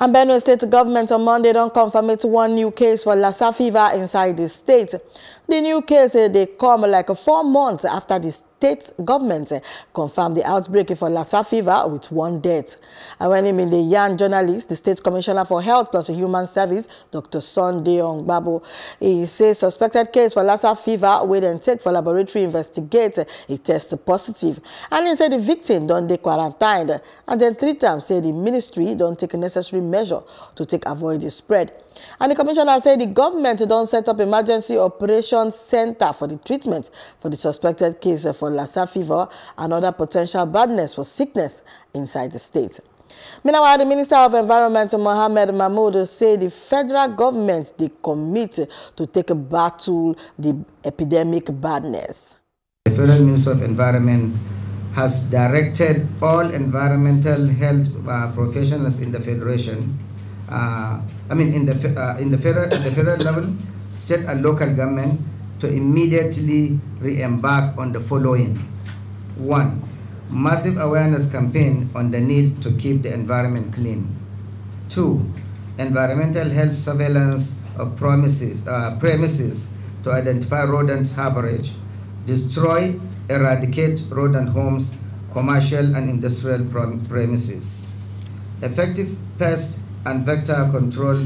And Benue State government on Monday don't confirm it one new case for Lassa fever inside the state. The new case, they come like 4 months after the state government confirmed the outbreak for Lassa fever with one death. And when him in the yarn journalist, the state commissioner for health plus human service, Dr. Son Deong Babu, he says suspected case for Lassa fever will then take for laboratory investigate. He tested positive. And he said the victim don't they quarantined. And then 3 times said the ministry don't take necessary measure to take avoid the spread. And the commissioner said the government don't set up emergency operations center for the treatment for the suspected case for Lassa fever and other potential badness for sickness inside the state. Meanwhile, the Minister of Environment, Mohamed Mahmoud, said the federal government they commit to take a battle the epidemic badness. The Federal Minister of Environment has directed all environmental health professionals in the federation, in the federal level, state and local government, to immediately re-embark on the following. 1. Massive awareness campaign on the need to keep the environment clean. 2. Environmental health surveillance of premises to identify rodent harborage, destroy, eradicate rodent homes, commercial and industrial premises. Effective pest and vector control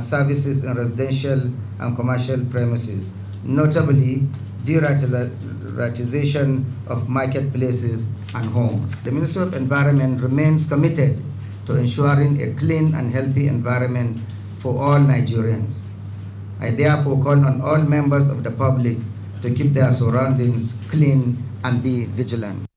services in residential and commercial premises, notably deratization of marketplaces and homes. The Ministry of Environment remains committed to ensuring a clean and healthy environment for all Nigerians. I therefore call on all members of the public to keep their surroundings clean and be vigilant.